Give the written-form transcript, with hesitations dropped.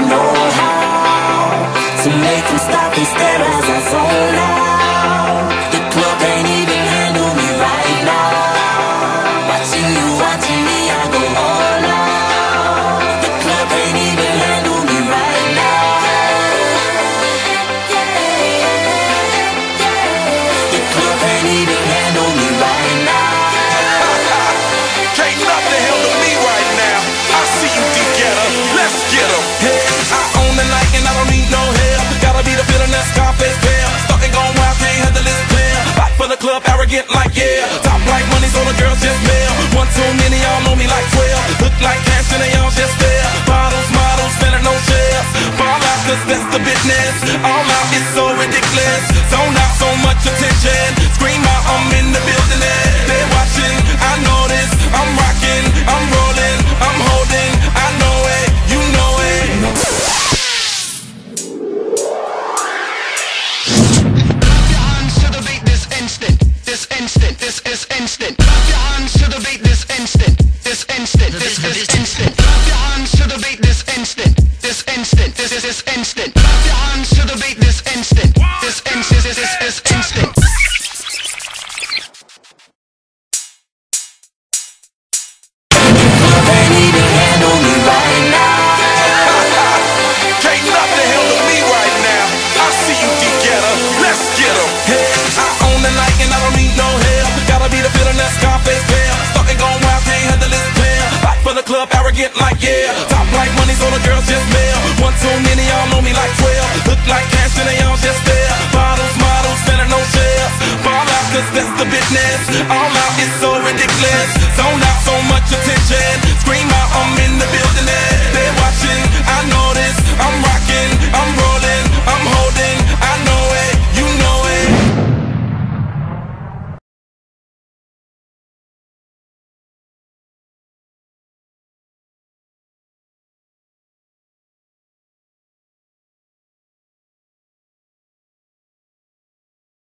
I know how to make them stop and stare as I zone out. The club ain't even handle me right now. Watching you, watching me, I go all out. The club ain't even handle me right now. The club ain't even handle me right now. Can't nothing handle me right now. I see you together, let's get 'em. I own the night and I don't need no help. Gotta be the villain that's confess fair. Starting going wild, can't handle this player. Fight for the club, arrogant like yeah. Top like money's all the girls just male. One too many, y'all know me like 12. Look like cash and they all just there. Bottles, models, spending no shares. Ball out, cause that's the business. All out, it's so ridiculous. Zone out, so much attention. Scream out, I'm in the building. They're watching, I know this. I'm rocking, I'm rolling, I'm holding. I know it, you know it. Clap your hands to the beat this instant. This instant, this is instant. Clap your hands to the beat this instant. This instant, this is instant. Clap your hands to the beat this instant. This instant, this is instant. Clap your hands to the beat this instant. This instant, this is instant. Like yeah, top like money's all the girls just male. One too many, y'all know me like 12. Look like cash and they all just there. Bottles, models, better no shares. Ball out, cause that's the business. All out, it's so ridiculous.